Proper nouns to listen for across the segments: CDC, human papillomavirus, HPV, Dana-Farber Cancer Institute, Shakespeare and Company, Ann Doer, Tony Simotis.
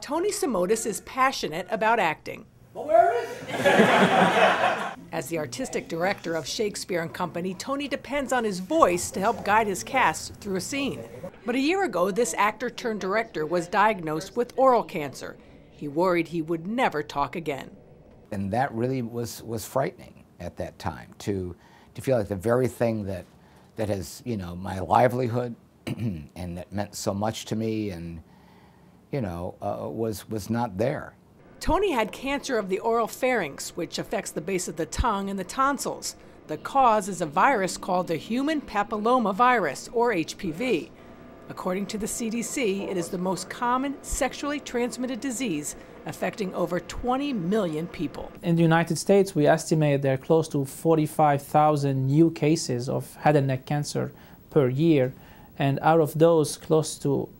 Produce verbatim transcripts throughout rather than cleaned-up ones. Tony Simotis is passionate about acting. Well, where is it? As the artistic director of Shakespeare and Company, Tony depends on his voice to help guide his cast through a scene. But a year ago, this actor-turned-director was diagnosed with oral cancer. He worried he would never talk again. And that really was, was frightening at that time, to, to feel like the very thing that, that has, you know, my livelihood and that meant so much to me and, you know, uh, was, was not there. Tony had cancer of the oral pharynx, which affects the base of the tongue and the tonsils. The cause is a virus called the human papillomavirus, or H P V. According to the C D C, it is the most common sexually transmitted disease, affecting over twenty million people. In the United States, we estimate there are close to forty-five thousand new cases of head and neck cancer per year, and out of those, close to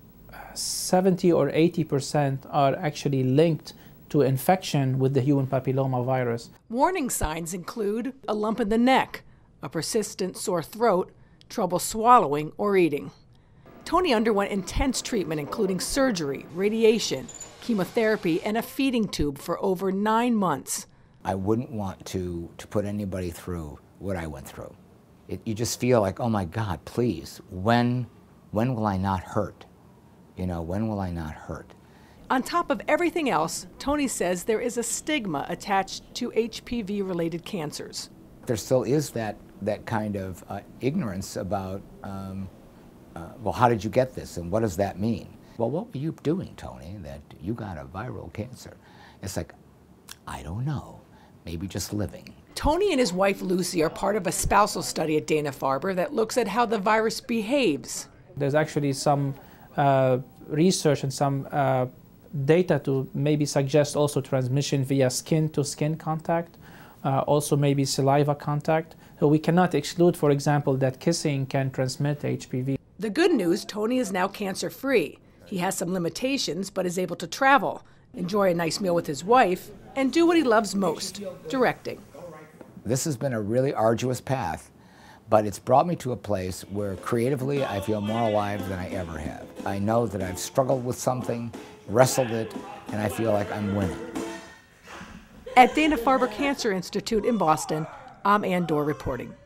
seventy or eighty percent are actually linked to infection with the human papillomavirus. Warning signs include a lump in the neck, a persistent sore throat, trouble swallowing or eating. Tony underwent intense treatment, including surgery, radiation, chemotherapy, and a feeding tube for over nine months. I wouldn't want to, to put anybody through what I went through. It, you just feel like, oh my God, please, when, when will I not hurt? You know, when will I not hurt? On top of everything else, Tony says there is a stigma attached to H P V-related cancers. There still is that, that kind of uh, ignorance about, um, Uh, well, how did you get this, and what does that mean? Well, what were you doing, Tony, that you got a viral cancer? It's like, I don't know, maybe just living. Tony and his wife, Lucy, are part of a spousal study at Dana-Farber that looks at how the virus behaves. There's actually some uh, research and some uh, data to maybe suggest also transmission via skin-to-skin contact, uh, also maybe saliva contact. So we cannot exclude, for example, that kissing can transmit H P V. The good news, Tony is now cancer-free. He has some limitations, but is able to travel, enjoy a nice meal with his wife, and do what he loves most, directing. This has been a really arduous path, but it's brought me to a place where creatively I feel more alive than I ever have. I know that I've struggled with something, wrestled it, and I feel like I'm winning. At Dana-Farber Cancer Institute in Boston, I'm Ann Doer reporting.